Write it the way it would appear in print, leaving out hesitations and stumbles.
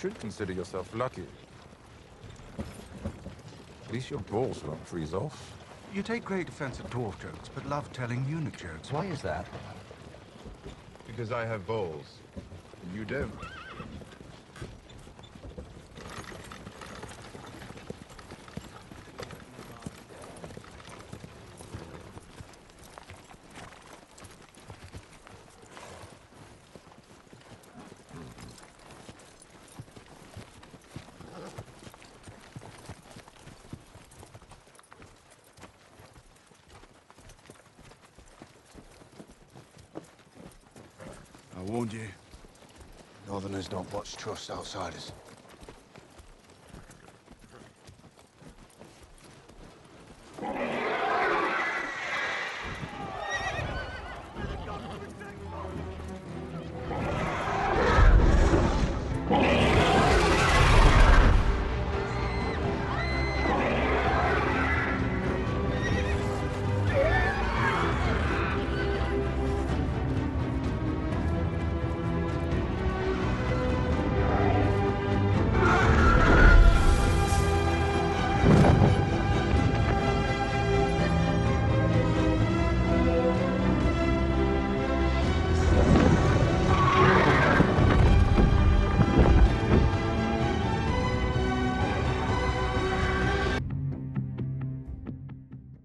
should consider yourself lucky. At least your balls won't freeze off. You take great offense at dwarf jokes, but love telling eunuch jokes. Why is that? Because I have balls. You don't. I warned you. Northerners don't watch trust outsiders.